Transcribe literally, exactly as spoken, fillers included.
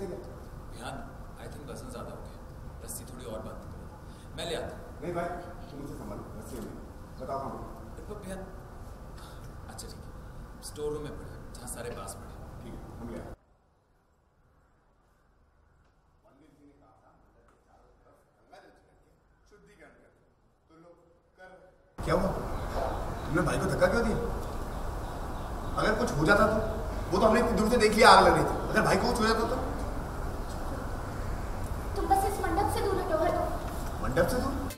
किसी को ध्यान। आई थिंक बसें ज्यादा हो गई, रस्सी थोड़ी और बात करो, मैं ले आता। नहीं भाई तुम मुझे संभालो, रस्सी में बताओ हम भैया। अच्छा ठीक है, स्टोर रूम में पड़े जहाँ सारे पास पड़े। ठीक है हम गया। क्या हुआ, तुमने भाई को धक्का क्यों दिया? अगर कुछ हो जाता तो, वो तो हमने दूर से देख लिया आग लग रही थी, अगर भाई को कुछ हो जाता तो? तुम बस इस मंडप से दूर हटो। मंडप से दूर?